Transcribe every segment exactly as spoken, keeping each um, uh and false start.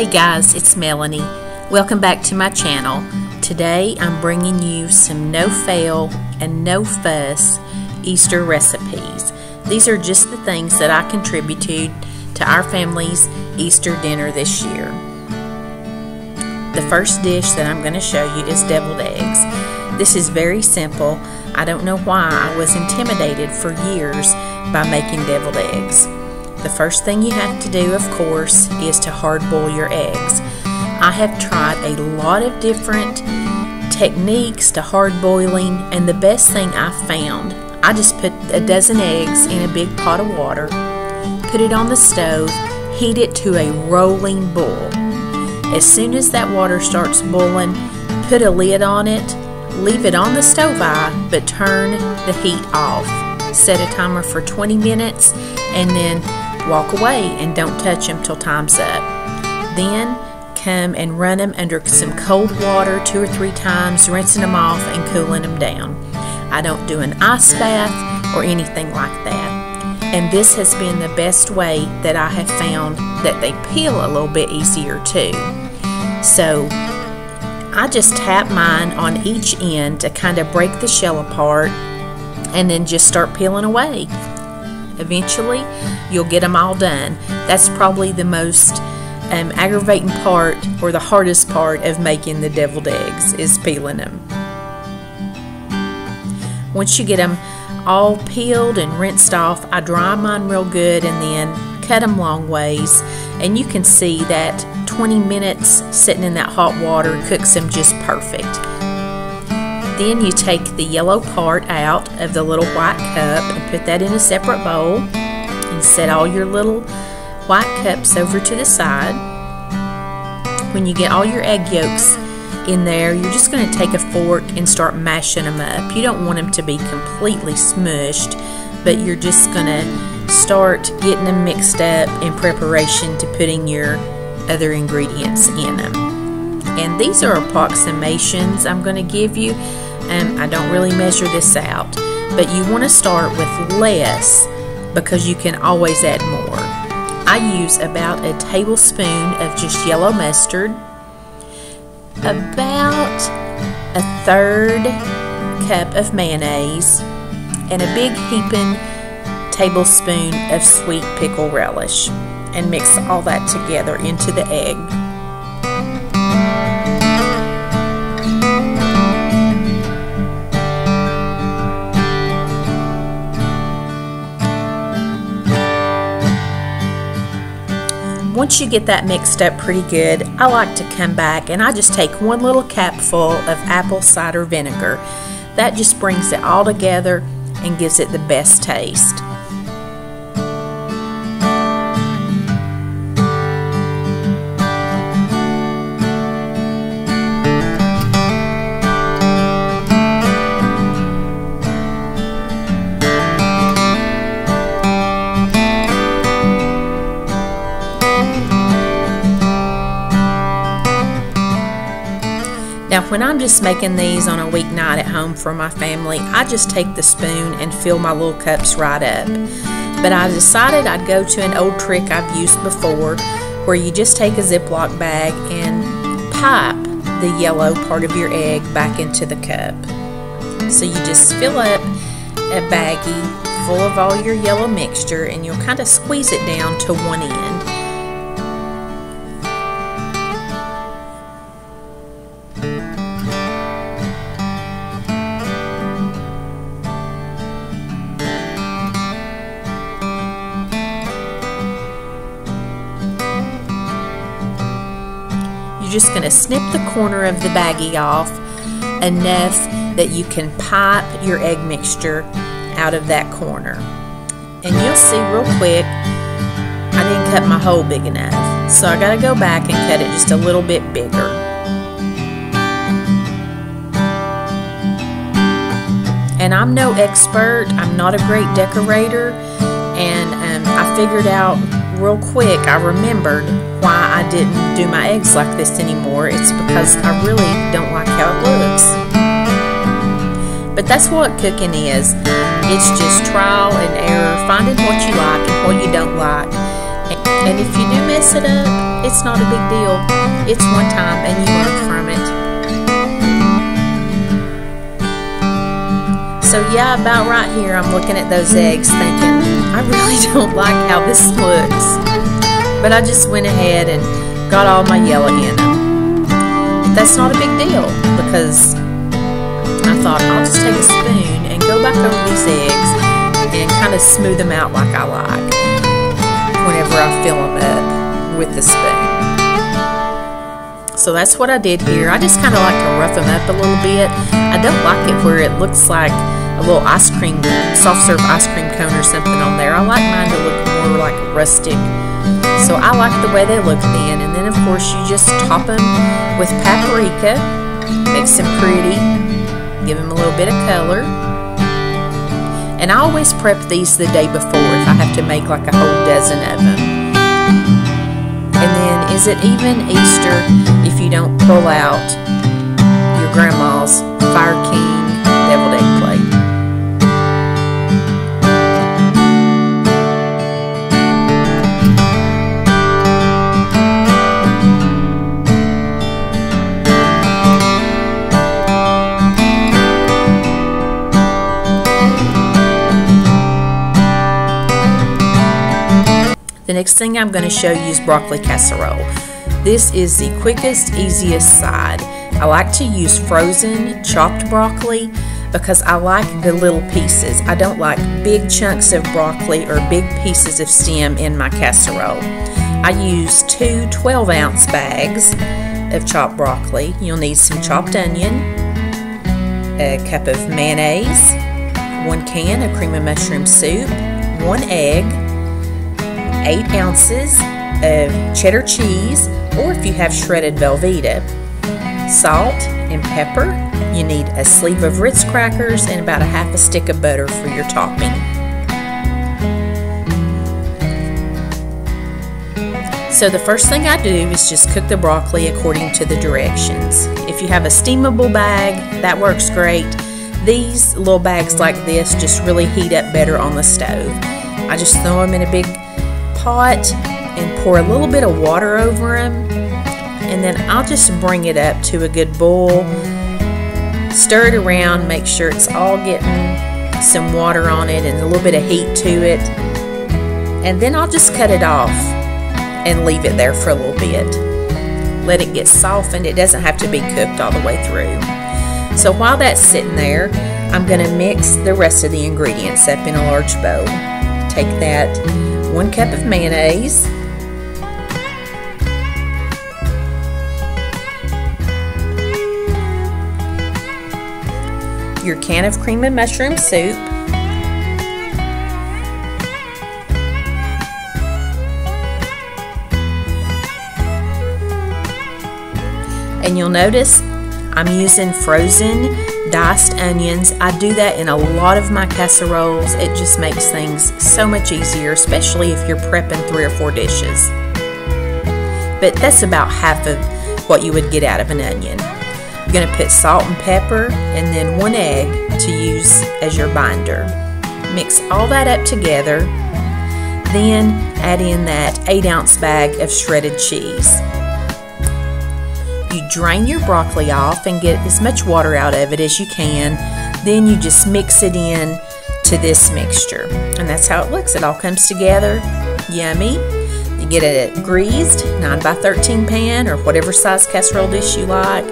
Hey guys, it's Melanie. Welcome back to my channel. Today I'm bringing you some no fail and no fuss Easter recipes. These are just the things that I contributed to our family's Easter dinner this year. The first dish that I'm going to show you is deviled eggs. This is very simple. I don't know why I was intimidated for years by making deviled eggs. The first thing you have to do, of course, is to hard boil your eggs. I have tried a lot of different techniques to hard boiling, and the best thing I found, I just put a dozen eggs in a big pot of water, put it on the stove, heat it to a rolling boil. As soon as that water starts boiling, put a lid on it, leave it on the stove eye, but turn the heat off. Set a timer for twenty minutes, and then walk away and don't touch them till time's up. Then come and run them under some cold water two or three times, rinsing them off and cooling them down. I don't do an ice bath or anything like that. And this has been the best way that I have found that they peel a little bit easier too. So I just tap mine on each end to kind of break the shell apart and then just start peeling away. Eventually you'll get them all done. That's probably the most um, aggravating part, or the hardest part of making the deviled eggs, is peeling them. Once you get them all peeled and rinsed off, I dry mine real good and then cut them long ways, and you can see that twenty minutes sitting in that hot water cooks them just perfect. Then you take the yellow part out of the little white cup and put that in a separate bowl, and set all your little white cups over to the side. When you get all your egg yolks in there, you're just going to take a fork and start mashing them up. You don't want them to be completely smushed, but you're just going to start getting them mixed up in preparation to putting your other ingredients in them. And these are approximations I'm going to give you. Um, I don't really measure this out, but you want to start with less because you can always add more. I use about a tablespoon of just yellow mustard, about a third cup of mayonnaise, and a big heaping tablespoon of sweet pickle relish, and mix all that together into the egg. Once you get that mixed up pretty good, I like to come back and I just take one little capful of apple cider vinegar. That just brings it all together and gives it the best taste. Now, when I'm just making these on a weeknight at home for my family, I just take the spoon and fill my little cups right up. But I decided I'd go to an old trick I've used before, where you just take a Ziploc bag and pipe the yellow part of your egg back into the cup. So you just fill up a baggie full of all your yellow mixture, and you'll kind of squeeze it down to one end. You're just going to snip the corner of the baggie off enough that you can pipe your egg mixture out of that corner. And you'll see real quick, I didn't cut my hole big enough, so I got to go back and cut it just a little bit bigger. And I'm no expert, I'm not a great decorator, and um, I figured out real quick, I remembered why I didn't do my eggs like this anymore. It's because I really don't like how it looks. But that's what cooking is. It's just trial and error, finding what you like and what you don't like, and And if you do mess it up, it's not a big deal. It's one time and you learn from it. So yeah, about right here I'm looking at those eggs thinking, I really don't like how this looks. But I just went ahead and got all my yellow in them. But that's not a big deal because I thought I'll just take a spoon and go back over these eggs and kind of smooth them out like I like whenever I fill them up with the spoon. So that's what I did here. I just kind of like to rough them up a little bit. I don't like it where it looks like a little ice cream, soft serve ice cream cone or something on there. I like mine to look more like rustic. So I like the way they look then. And then of course you just top them with paprika. Makes them pretty. Give them a little bit of color. And I always prep these the day before if I have to make like a whole dozen of them. And then is it even Easter if you don't pull out your grandma's Fire King deviled egg plate? The next thing I'm going to show you is broccoli casserole. This is the quickest, easiest side. I like to use frozen, chopped broccoli because I like the little pieces. I don't like big chunks of broccoli or big pieces of stem in my casserole. I use two twelve ounce bags of chopped broccoli. You'll need some chopped onion, a cup of mayonnaise, one can of cream of mushroom soup, one egg, eight ounces of cheddar cheese, or if you have shredded Velveeta, salt and pepper. You need a sleeve of Ritz crackers and about a half a stick of butter for your topping. So the first thing I do is just cook the broccoli according to the directions. If you have a steamable bag, that works great. These little bags like this just really heat up better on the stove. I just throw them in a big pot and pour a little bit of water over them, and then I'll just bring it up to a good boil, stir it around, make sure it's all getting some water on it and a little bit of heat to it, and then I'll just cut it off and leave it there for a little bit. Let it get softened. It doesn't have to be cooked all the way through. So while that's sitting there, I'm going to mix the rest of the ingredients up in a large bowl. Take that one cup of mayonnaise, your can of cream and mushroom soup, and you'll notice I'm using frozen diced onions. I do that in a lot of my casseroles. It just makes things so much easier, especially if you're prepping three or four dishes. But that's about half of what you would get out of an onion. I'm going to put salt and pepper and then one egg to use as your binder. Mix all that up together. Then add in that eight ounce bag of shredded cheese. You drain your broccoli off and get as much water out of it as you can. Then you just mix it in to this mixture. And that's how it looks. It all comes together. Yummy. You get a greased nine by thirteen pan or whatever size casserole dish you like.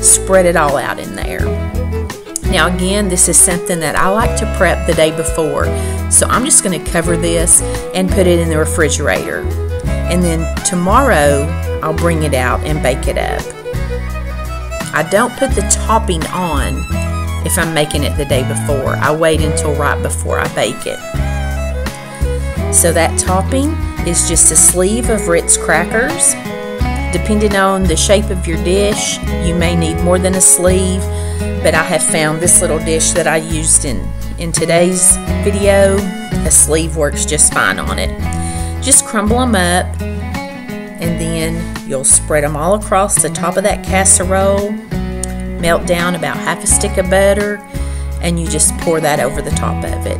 Spread it all out in there. Now again, this is something that I like to prep the day before. So I'm just going to cover this and put it in the refrigerator. And then tomorrow, I'll bring it out and bake it up. I don't put the topping on if I'm making it the day before. I wait until right before I bake it. So that topping is just a sleeve of Ritz crackers. Depending on the shape of your dish, you may need more than a sleeve, but I have found this little dish that I used in, in today's video, a sleeve works just fine on it. Just crumble them up, and then you'll spread them all across the top of that casserole, melt down about half a stick of butter, and you just pour that over the top of it.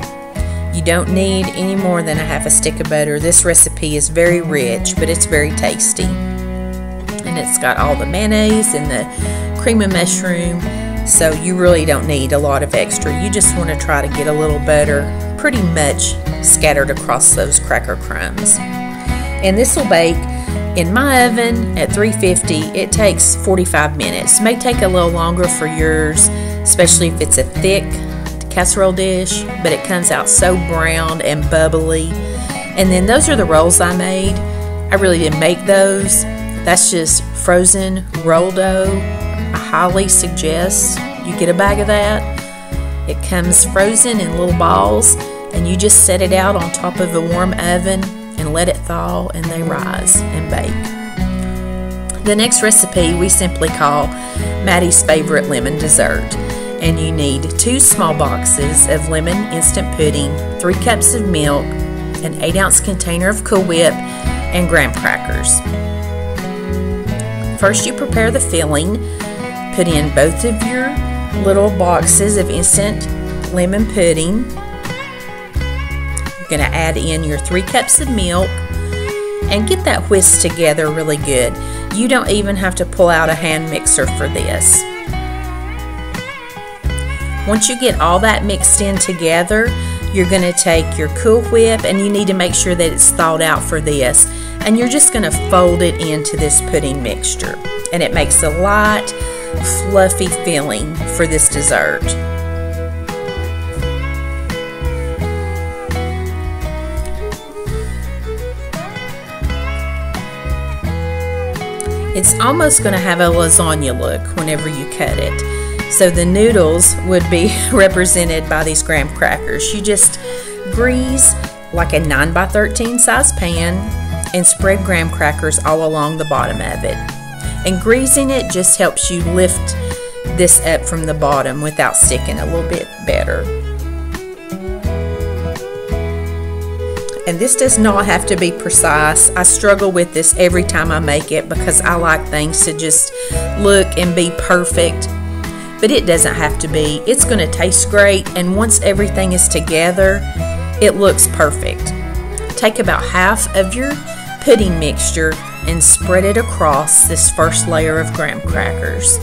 You don't need any more than a half a stick of butter. This recipe is very rich, but it's very tasty. And it's got all the mayonnaise and the cream of mushroom, so you really don't need a lot of extra. You just want to try to get a little butter pretty much scattered across those cracker crumbs. And this will bake in my oven at three fifty. It takes forty-five minutes. It may take a little longer for yours, especially if it's a thick casserole dish, but it comes out so brown and bubbly. And then those are the rolls I made. I really didn't make those. That's just frozen roll dough. I highly suggest you get a bag of that. It comes frozen in little balls, and you just set it out on top of a warm oven and let it thaw, and they rise and bake. The next recipe we simply call Maddie's Favorite Lemon Dessert. And you need two small boxes of lemon instant pudding, three cups of milk, an eight ounce container of Cool Whip, and graham crackers. First, you prepare the filling. Put in both of your little boxes of instant lemon pudding. You're going to add in your three cups of milk and get that whisked together really good. You don't even have to pull out a hand mixer for this. Once you get all that mixed in together, you're going to take your Cool Whip, and you need to make sure that it's thawed out for this, and you're just going to fold it into this pudding mixture, and it makes a light, fluffy filling for this dessert. It's almost going to have a lasagna look whenever you cut it. So the noodles would be represented by these graham crackers. You just grease like a nine by thirteen size pan and spread graham crackers all along the bottom of it. And greasing it just helps you lift this up from the bottom without sticking a little bit better. And this does not have to be precise. I struggle with this every time I make it because I like things to just look and be perfect. But it doesn't have to be. It's going to taste great, and once everything is together, it looks perfect. Take about half of your pudding mixture and spread it across this first layer of graham crackers.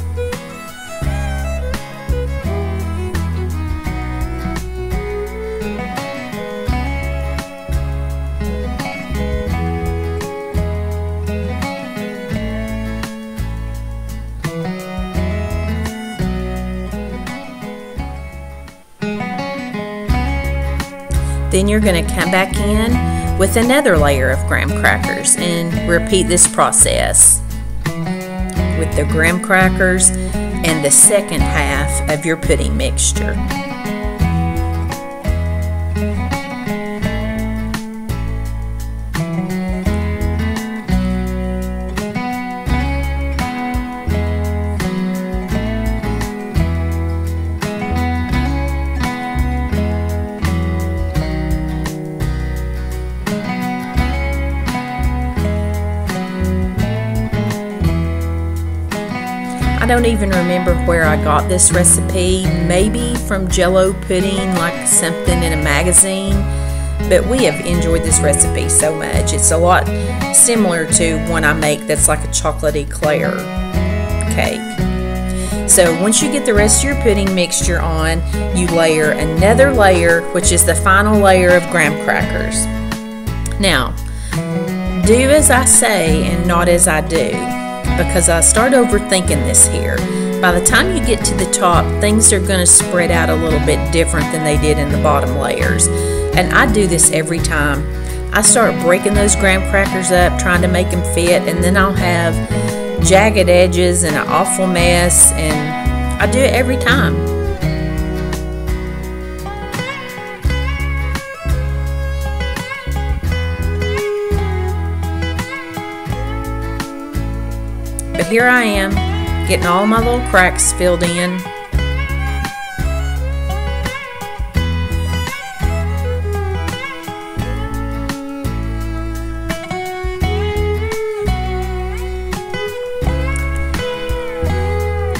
Then you're going to come back in with another layer of graham crackers and repeat this process with the graham crackers and the second half of your pudding mixture. I don't even remember where I got this recipe, maybe from Jell-O pudding, like something in a magazine, but we have enjoyed this recipe so much. It's a lot similar to one I make that's like a chocolate eclair cake. So once you get the rest of your pudding mixture on, you layer another layer, which is the final layer of graham crackers. Now, do as I say and not as I do, because I start overthinking this here. By the time you get to the top, things are going to spread out a little bit different than they did in the bottom layers. And I do this every time. I start breaking those graham crackers up, trying to make them fit, and then I'll have jagged edges and an awful mess, and I do it every time. But here I am, getting all my little cracks filled in.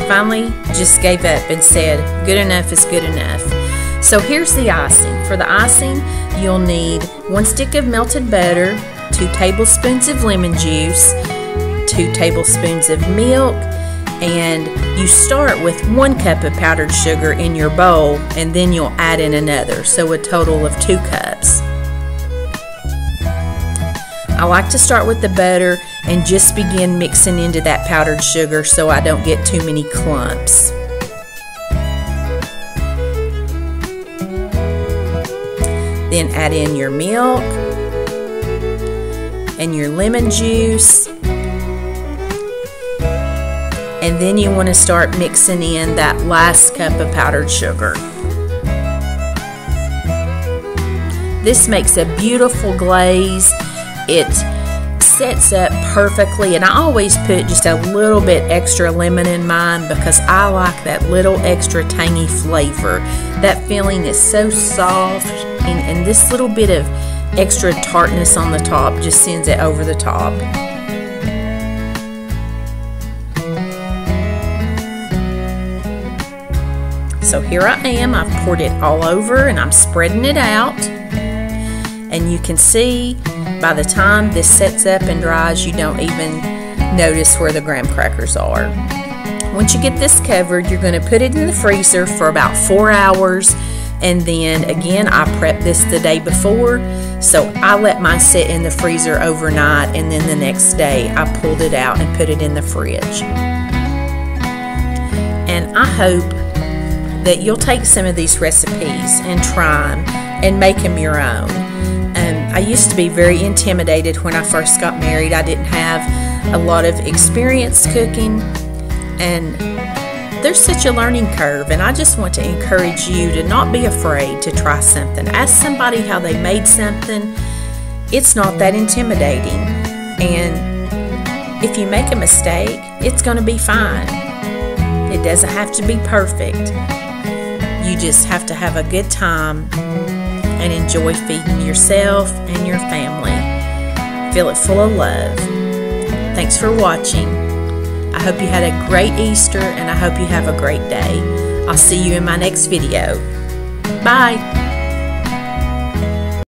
Finally, just gave up and said, good enough is good enough. So here's the icing. For the icing, you'll need one stick of melted butter, two tablespoons of lemon juice, two tablespoons of milk, and you start with one cup of powdered sugar in your bowl, and then you'll add in another, so a total of two cups. I like to start with the butter and just begin mixing into that powdered sugar so I don't get too many clumps. Then add in your milk and your lemon juice. And then you want to start mixing in that last cup of powdered sugar. This makes a beautiful glaze. It sets up perfectly, and I always put just a little bit extra lemon in mine because I like that little extra tangy flavor. That filling is so soft, and, and this little bit of extra tartness on the top just sends it over the top. So here I am, I've poured it all over and I'm spreading it out. And you can see by the time this sets up and dries, you don't even notice where the graham crackers are. Once you get this covered, you're going to put it in the freezer for about four hours. And then again, I prepped this the day before, so I let mine sit in the freezer overnight, and then the next day I pulled it out and put it in the fridge. And I hope that you'll take some of these recipes and try them and make them your own. Um, I used to be very intimidated when I first got married. I didn't have a lot of experience cooking, and there's such a learning curve, and I just want to encourage you to not be afraid to try something. Ask somebody how they made something. It's not that intimidating, and if you make a mistake, it's going to be fine. It doesn't have to be perfect. You just have to have a good time and enjoy feeding yourself and your family. Fill it full of love. Thanks for watching. I hope you had a great Easter, and I hope you have a great day. I'll see you in my next video. Bye!